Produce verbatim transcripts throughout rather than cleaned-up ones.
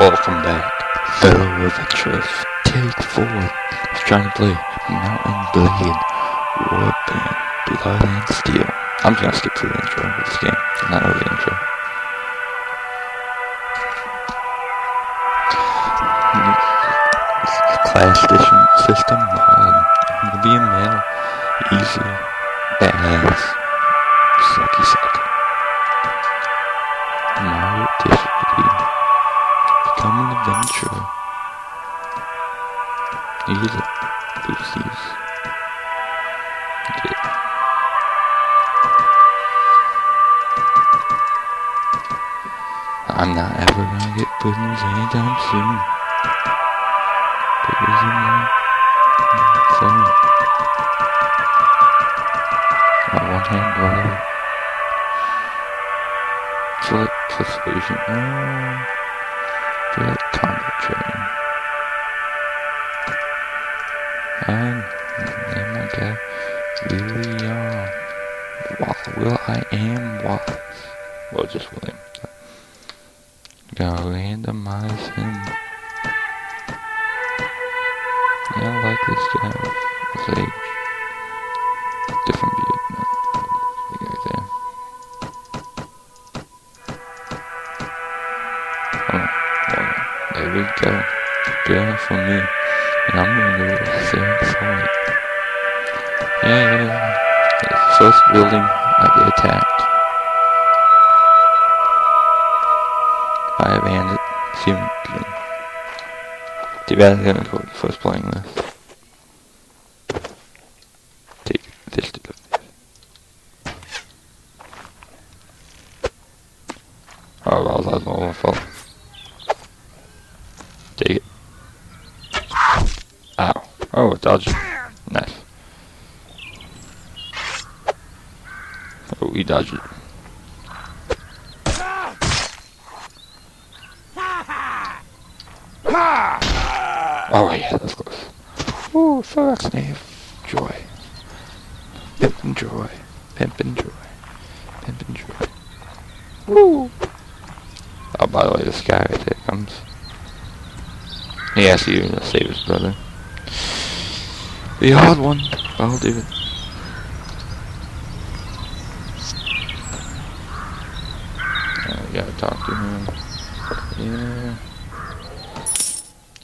Welcome back, fellow adventurers. Take forward, trying to play Mountain Blade Warband Blood and Steel. I'm just gonna skip through the intro of this game, not over the intro. Class edition system mod. I'm gonna be a male, easy, badass, sucky suck. Moderate difficulty. Become an adventurer. Use it. Oopsies. Get it. I'm not ever gonna get good news anytime soon. But isn't that funny? My one hand brother. Select persuasion. Oh. Direct combat training. And name my guy William Wallace. Will I am Wallace. Well, just William. Gotta randomize him. Yeah, I like this guy with his age. Different beard, man. The guy there. There we go. Good for me. And I'm gonna go to the same side. Yeah. The first building, I get attacked by a bandit. Seems too bad I haven't caught the first playing this. Take this to go. Oh, well, that was all my fault. Take it. Ow. Oh, dodge. Nice. Oh, he dodged it. Oh, yeah, that's close. Ooh, thorax knife. Joy. Pimpin' joy. Pimpin' joy. Pimpin' joy. Woo! Oh, by the way, this guy right there comes. He has to even save his brother. The hard one, I'll do it. I gotta talk to him. Yeah.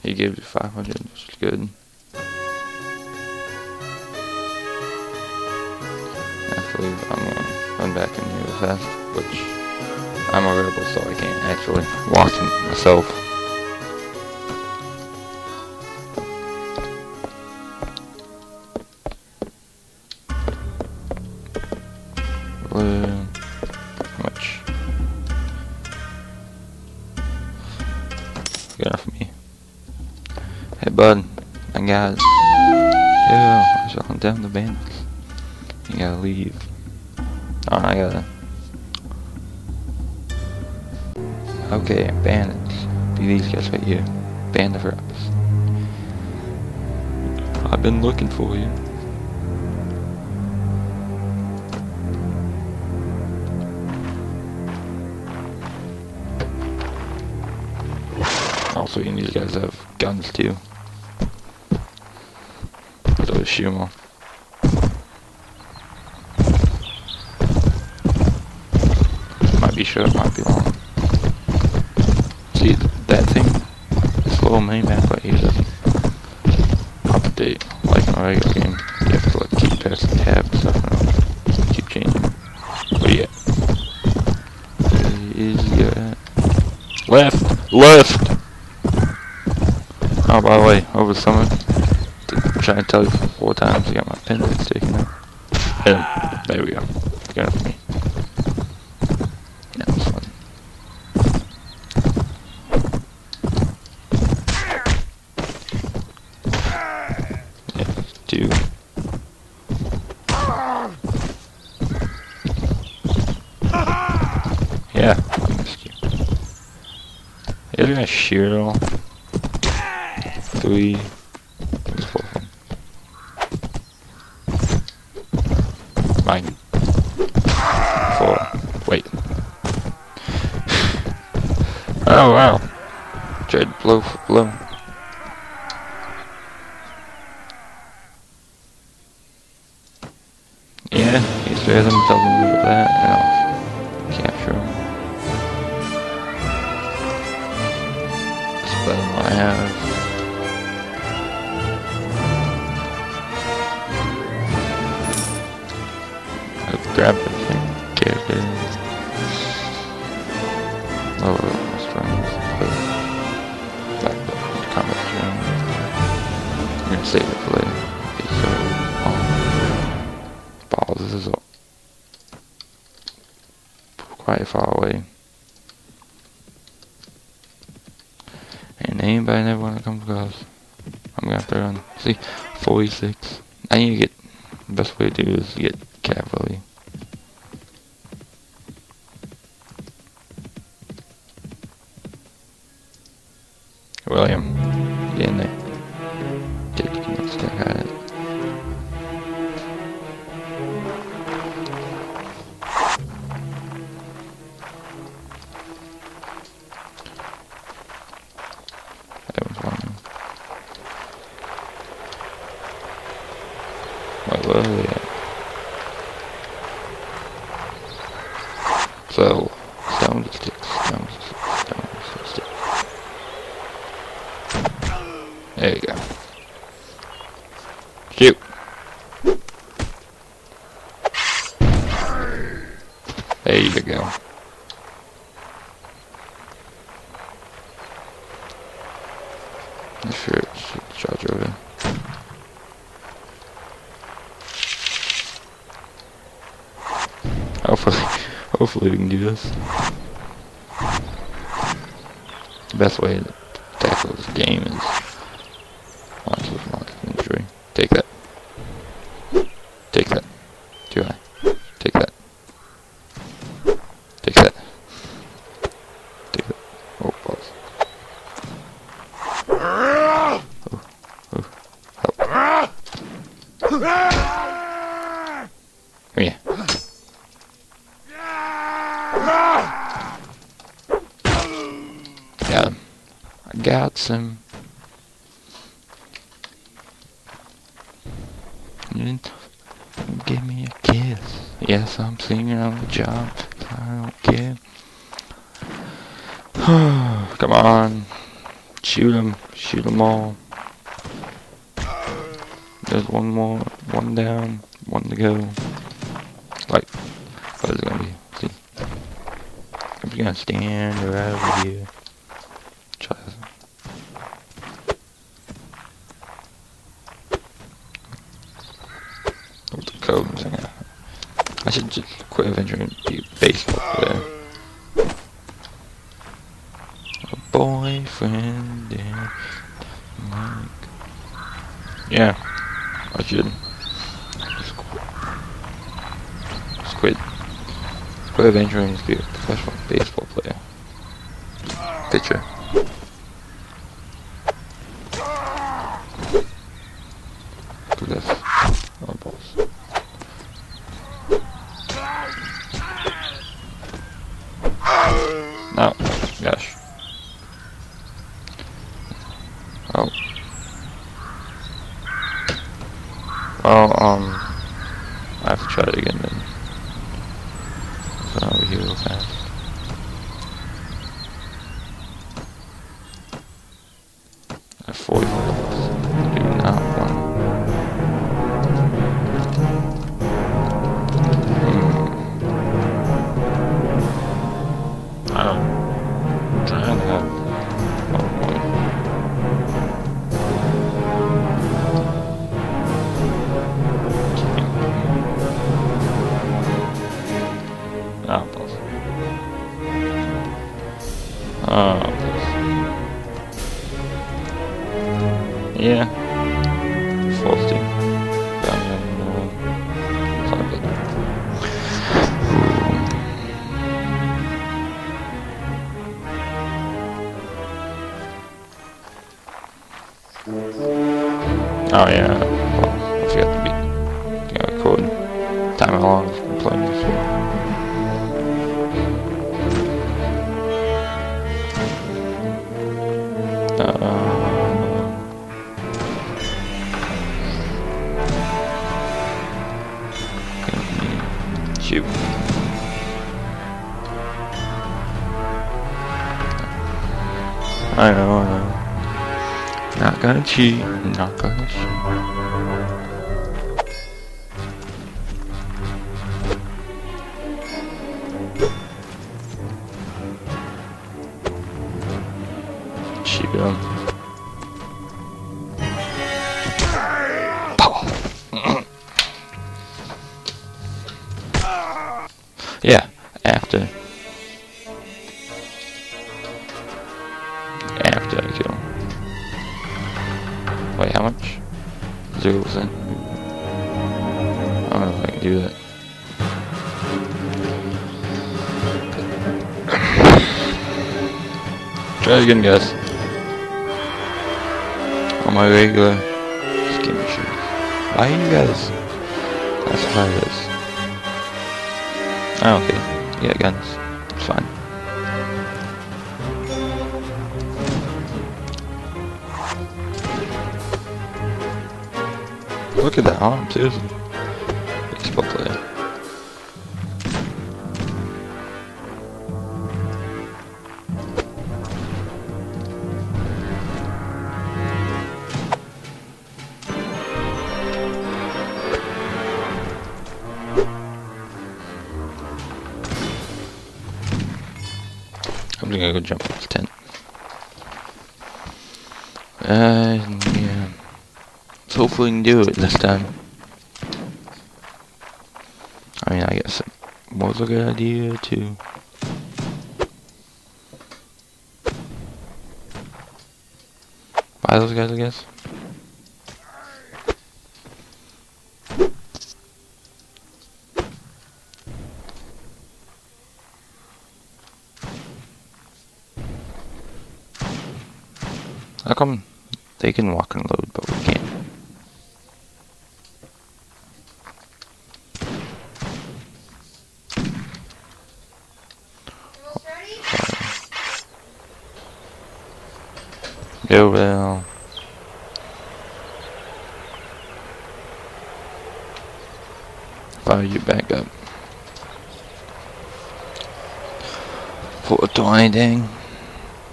He gave you five hundred, which is good. Actually, I'm gonna run back in here fast, which I'm a rebel, so I can't actually walk in myself. Much. Good enough for me. Hey bud, I got it. Yeah, I'm shutting down the bandits. You gotta leave. Oh, I gotta. Okay, bandits. Be these guys right here. Band of Raps. I've been looking for you. Also, you need guys have guns too. So Shumo. Might be short, might be long. See that thing? This little mini map right here. Update like in a regular game. You have to like keep pressing tabs, I don't know. Keep changing. But yeah. Is your left, left. Oh, by the way, over the summer, I'm trying to tell you four times I got my pin taken out. And there we go. Good enough for me. That was fun. Yeah, two. Yeah, I missed you. Is it gonna shoot at all? Three, four. Nine. Four. Wait. Oh wow. Dread blow blow. Yeah, he's better than double with that, and I'll capture him. That's better than what I have. I'll grab it and get it in. Oh. Save it for later. Okay, so, um, balls, this is all quite far away. And anybody never wanna come across. I'm gonna have to run. See, forty-six. I need to get, the best way to do is get cavalry. William, get in there. So, down the sticks, down the sticks, down the sticks. There you go. Shoot! There you go. I'm sure it should charge over. Hopefully. Hopefully we can do this. The best way to tackle this game is launch with launch injury. Take that. Take that. Too high. Take that. Take that. Take that. Oh, balls. Oh, oh, help. Come here. Got him. I got some. You didn't give me a kiss. Yes, I'm singing on the job. I don't care. Come on. Shoot him. Shoot them all. There's one more. One down. One to go. Like, what is it going to be? See? I'm just going to stand right over here. I should just quit adventuring and be a baseball player. A boyfriend and Mike. Yeah, I should. Just quit. Just quit. Quit adventuring and be a professional baseball player. Pitcher. Do this. Oh, balls. Oh, gosh. Oh. Well, um, I have to try it again then. So I'll heal real fast. I have forty bullets. I do not want. Hmm. I don't. Trying to help. Oh boy. Oh, balls. Oh, balls. Yeah. Forced him. Oh yeah, well, I forgot to be yeah, record time how long I've been playing this one. I know, I know. Not gonna cheat, not gonna cheat. Cheat him. Yeah, after. After I kill him. Wait, how much? Zero percent. I don't know if I can do that. Try again, guys. On my regular skin shoes. Why are you guys classify this? Oh, okay. Yeah, guns. It's fine. Look at that arm, seriously. Baseball player. I'm gonna go jump off the tent. Uh, yeah. Let's hopefully we can do it this time. I mean, I guess it was a good idea too. Buy those guys, I guess. How come they can walk and load, but we can't? Go well. Fire you back up. For blinding.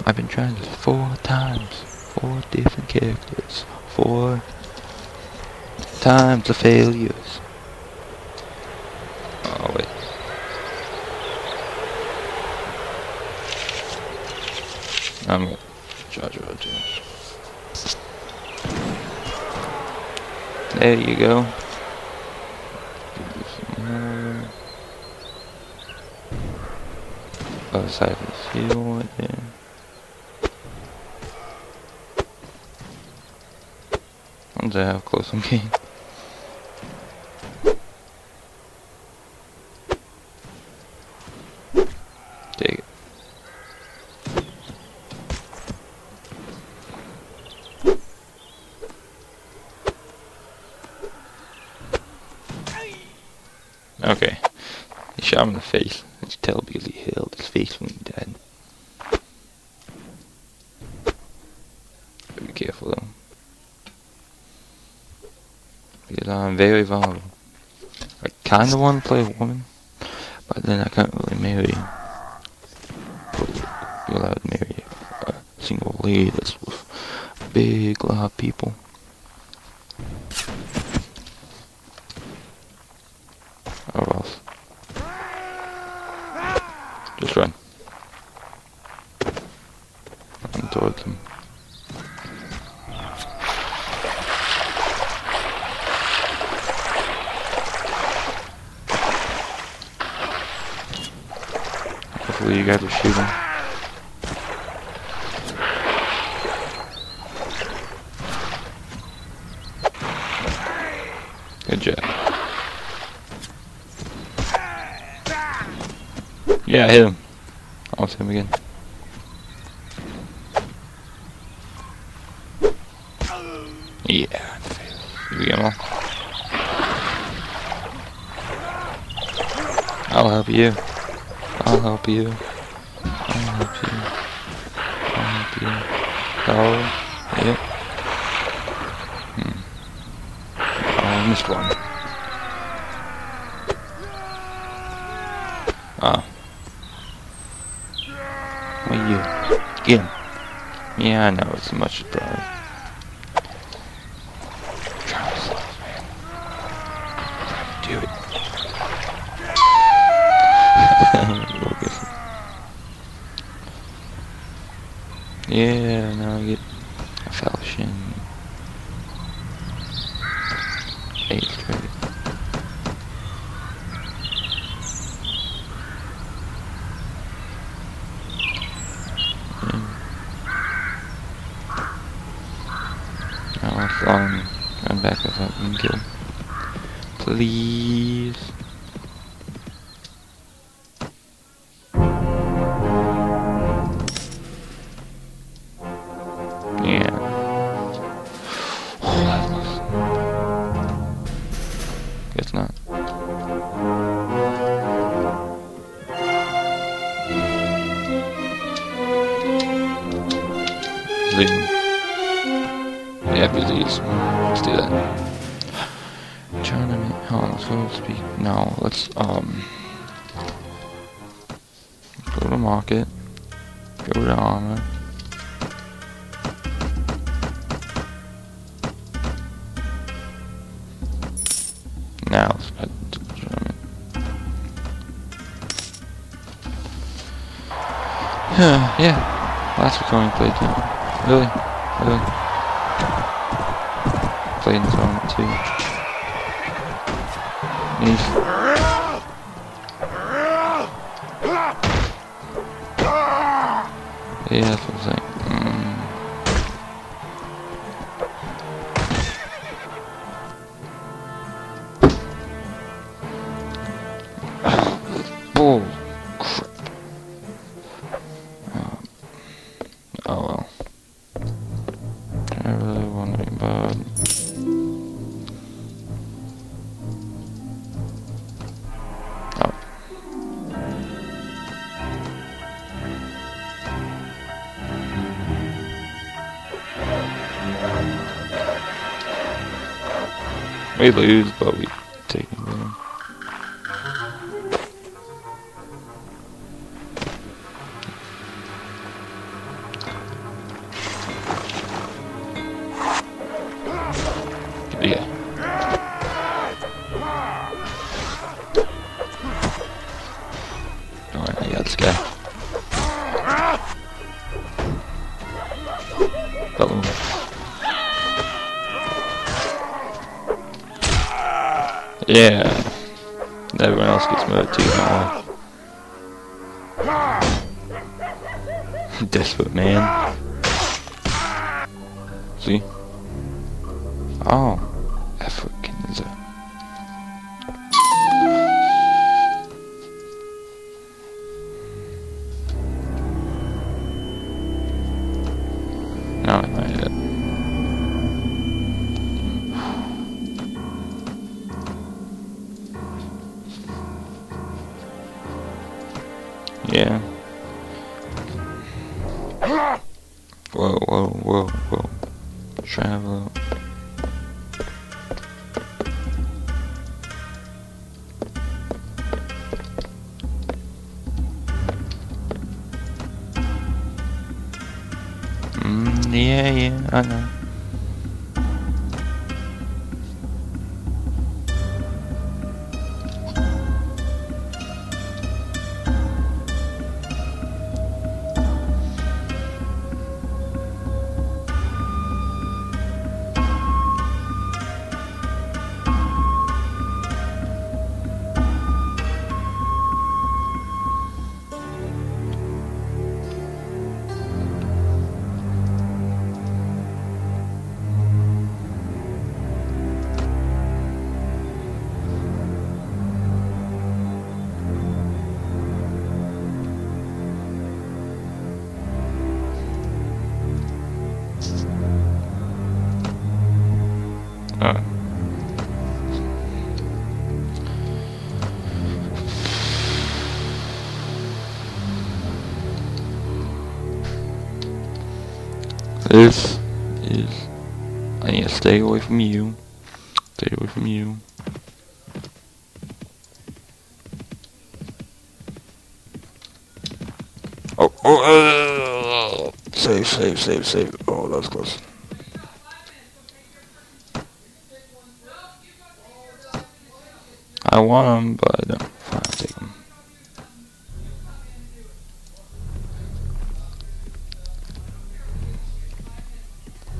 I've been trying this four times. Four different characters. Four times the failures. Oh wait. I'm gonna charge it up. There you go. Other side of the shield right there. How close I'm getting. Take it. Okay. He shot him in the face. His tail barely healed. His face when he died. Be careful though. Because I'm very vulnerable. I kind of want to play a woman, but then I can't really marry. You're allowed to marry a single lady that's with a big lot of people. Or else. Just run. Run towards him. You guys are shooting. Good job. Yeah, I hit him. I'll hit him again. Yeah. You get him all? I'll help you. I'll help you. I'll help you. I'll help you. Oh, yep. Hmm. Oh, I missed one. Ah. Oh. Where are you? Get him. Yeah, I know, it's a much problem. Do it. Yeah, now I get a falchion. Eight credit. Now I'll fall and run back if I can kill him. Please. Yeah, please. Let's do that. Tournament. Oh, let's go speak. No, let's um go to market. Go to armor. Now let's head to the tournament. Yeah. That's what going to play tournament. Really? Really? Played in zone too. Nice. Yeah, that's what I'm saying. Mm. Oh, crap. Oh, oh well. I really want to be bad. Oh. We lose, but we take it down. Yeah. Alright, I got this guy. Hello. Yeah. Everyone else gets murdered too, don't worry. Desperate man. See? Oh. African is it? No, I made it. Yeah. Whoa, whoa, whoa, whoa. Travel. Yeah, yeah, I know. Uh. This is... I need to stay away from you. Stay away from you. Oh, oh, uh, save, save, save, save. Oh, that was close. I want them, but I don't. Fine, I'll take them.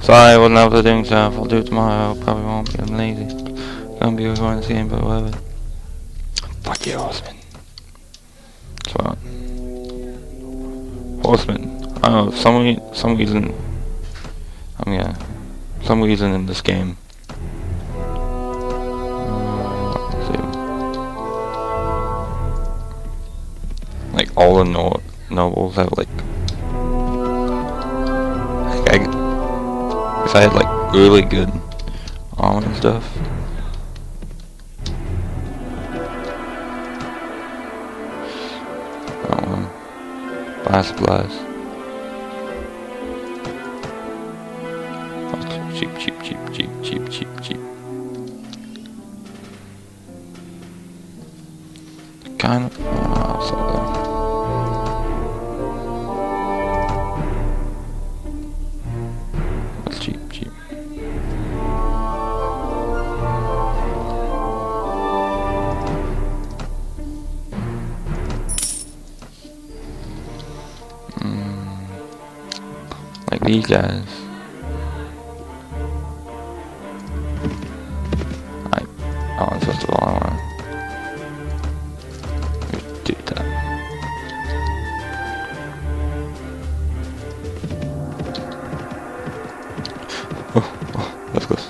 Sorry, I wasn't able to do it. I'll do it tomorrow. I probably won't be. I'm lazy. Gonna be recording this game, but whatever. Fuck you, Horseman. That's what I want. Horseman. I don't know, for some, some reason. I mean, yeah. For some reason in this game. Like all the no nobles have like, like I, if I had like really good armor and stuff. I don't know. Buy supplies. Oh, cheap, cheap, cheap, cheap, cheap, cheap, cheap. Kind of. Oh, sorry. These guys. I oh, first of all, I wanna do that. Oh, oh, that's close.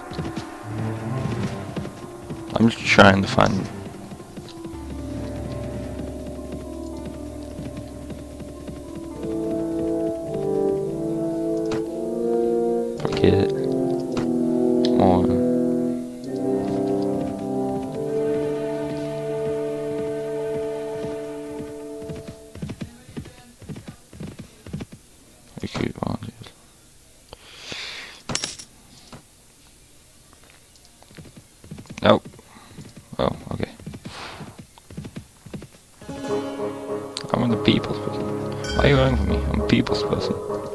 I'm just trying to find. It on. We keep on it. Nope. Oh, okay. I'm the people's person. Why are you running for me? I'm a people's person.